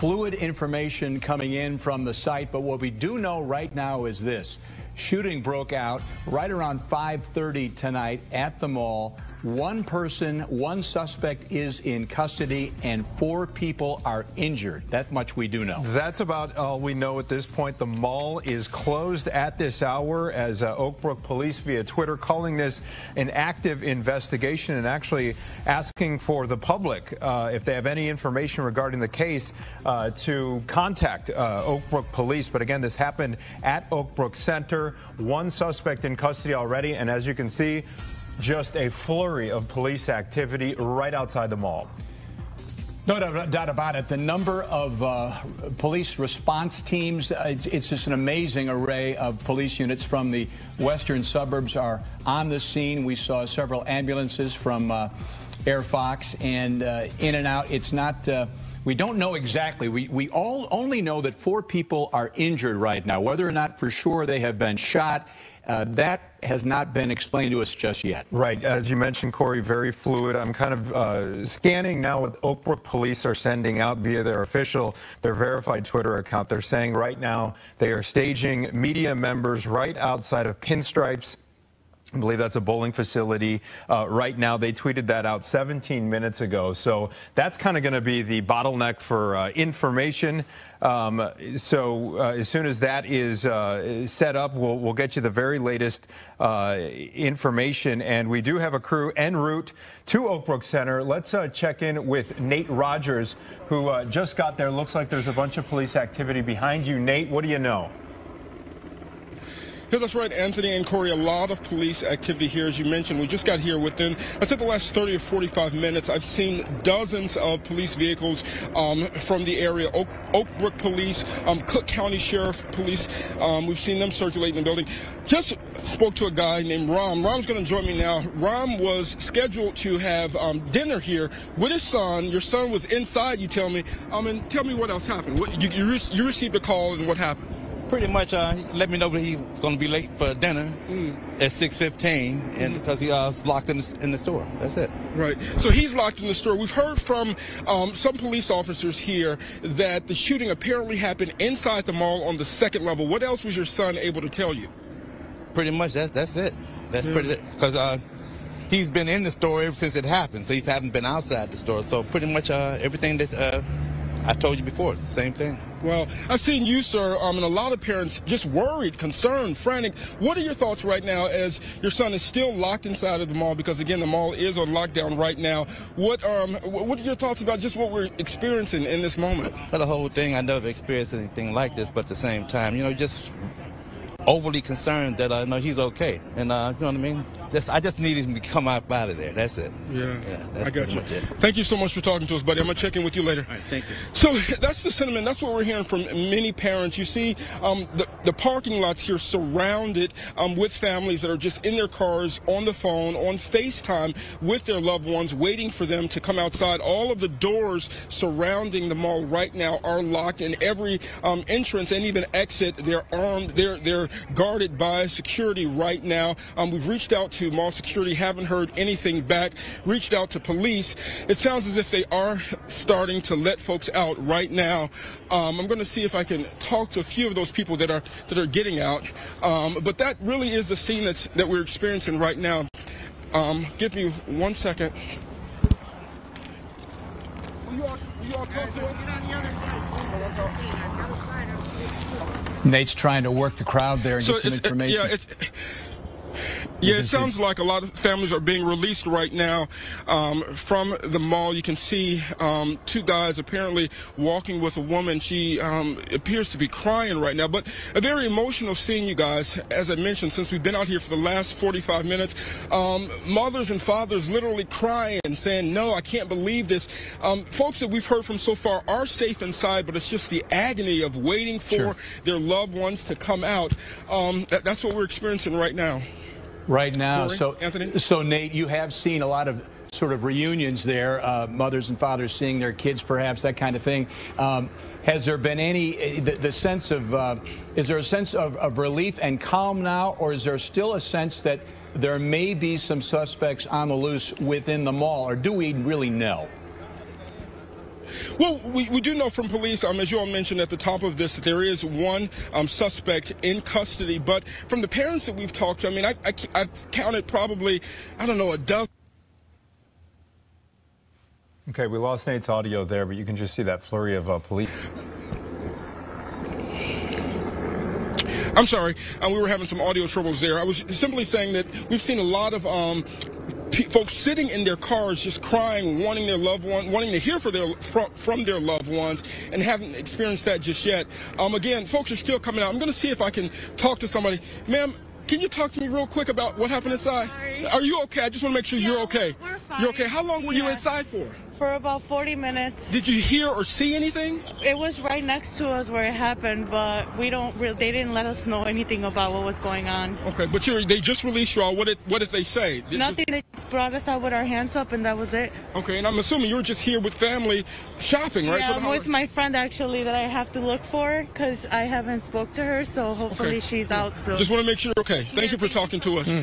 Fluid information coming in from the site, but what we do know right now is this. Shooting broke out right around 5:30 tonight at the mall. One person, one suspect is in custody, and 4 people are injured. That much we do know. That's about all we know at this point. The mall is closed at this hour, as Oak Brook Police via Twitter calling this an active investigation and actually asking for the public, if they have any information regarding the case, to contact Oak Brook Police. But again, this happened at Oak Brook Center. One suspect in custody already, and as you can see, just a flurry of police activity right outside the mall. No doubt about it. The number of police response teams, it's just an amazing array of police units from the western suburbs are on the scene. We saw several ambulances from Air Fox and in and out. It's not... We don't know exactly. We all only know that 4 people are injured right now. Whether or not for sure they have been shot, that has not been explained to us just yet. Right. As you mentioned, Corey, very fluid. I'm kind of scanning now what Oak Brook Police are sending out via their official, their verified Twitter account. They're saying right now they are staging media members right outside of Pinstripes. I believe that's a bowling facility right now. They tweeted that out 17 minutes ago. So that's kind of going to be the bottleneck for information. As soon as that is set up, we'll get you the very latest information. And we do have a crew en route to Oak Brook Center. Let's check in with Nate Rogers, who just got there. Looks like there's a bunch of police activity behind you. Nate, what do you know? Yeah, that's right, Anthony and Corey. A lot of police activity here, as you mentioned. We just got here within, I'd say, the last 30 or 45 minutes. I've seen dozens of police vehicles from the area. Oak Brook Police, Cook County Sheriff Police. We've seen them circulating the building. Just spoke to a guy named Ram. Ram's going to join me now. Ram was scheduled to have dinner here with his son. Your son was inside, you tell me. And tell me what else happened. What, you received a call, and what happened? Pretty much, he let me know that he was going to be late for dinner at 6:15, and because he was locked in the store. That's it. Right. So he's locked in the store. We've heard from some police officers here that the shooting apparently happened inside the mall on the 2nd level. What else was your son able to tell you? Pretty much, that's it. That's pretty, because he's been in the store ever since it happened, so he hasn't been outside the store. So pretty much everything that I told you before, the same thing. Well, I've seen you, sir, and a lot of parents just worried, concerned, frantic. What are your thoughts right now as your son is still locked inside of the mall? Because, again, the mall is on lockdown right now. What are your thoughts about just what we're experiencing in this moment? Well, the whole thing, I never experienced anything like this, but at the same time, you know, just overly concerned that I know he's okay. And, you know what I mean? I just needed him to come out of there. That's it. Yeah that's, I got you. Thank you so much for talking to us, buddy. I'm going to check in with you later. All right, thank you. So that's the sentiment. That's what we're hearing from many parents. You see the parking lots here surrounded with families that are just in their cars, on the phone, on FaceTime with their loved ones, waiting for them to come outside. All of the doors surrounding the mall right now are locked, and every entrance and even exit, they're armed. They're guarded by security right now. We've reached out to mall security, haven't heard anything back. Reached out to police. It sounds as if they are starting to let folks out right now. I'm going to see if I can talk to a few of those people that are getting out. But that really is the scene that we're experiencing right now. Give me one second. Will you all talk to us? Nate's trying to work the crowd there and get some information. Yeah, it sounds like a lot of families are being released right now from the mall. You can see 2 guys apparently walking with a woman. She appears to be crying right now, but a very emotional scene, you guys. As I mentioned, since we've been out here for the last 45 minutes, mothers and fathers literally crying and saying, no, I can't believe this. Folks that we've heard from so far are safe inside, but it's just the agony of waiting for their loved ones to come out. That's what we're experiencing right now. Right now, so Nate, you have seen a lot of sort of reunions there, mothers and fathers seeing their kids, perhaps, that kind of thing. Has there been any, the sense of, is there a sense of relief and calm now, or is there still a sense that there may be some suspects on the loose within the mall, or do we really know? Well, we do know from police, as you all mentioned at the top of this, that there is one suspect in custody. But from the parents that we've talked to, I've counted probably, a dozen. Okay, we lost Nate's audio there, but you can just see that flurry of police. I'm sorry, we were having some audio troubles there. I was simply saying that we've seen a lot of folks sitting in their cars just crying, wanting their loved one, wanting to hear from their loved ones, and haven't experienced that just yet. Again, folks are still coming out. I'm going to see if I can talk to somebody. Ma'am, can you talk to me real quick about what happened inside? Sorry. Are you okay? I just want to make sure you're okay. We're fine. You're okay. How long were you inside for? For about 40 minutes. Did you hear or see anything? It was right next to us where it happened, but they didn't let us know anything about what was going on. Okay, but they just released you all. What did they say? Nothing. They just brought us out with our hands up, and that was it. Okay, and I'm assuming you were just here with family shopping, right? Yeah, I'm with my friend, actually, that I have to look for because I haven't spoke to her, so hopefully she's out soon. Just want to make sure you're okay. Thank you for talking to us.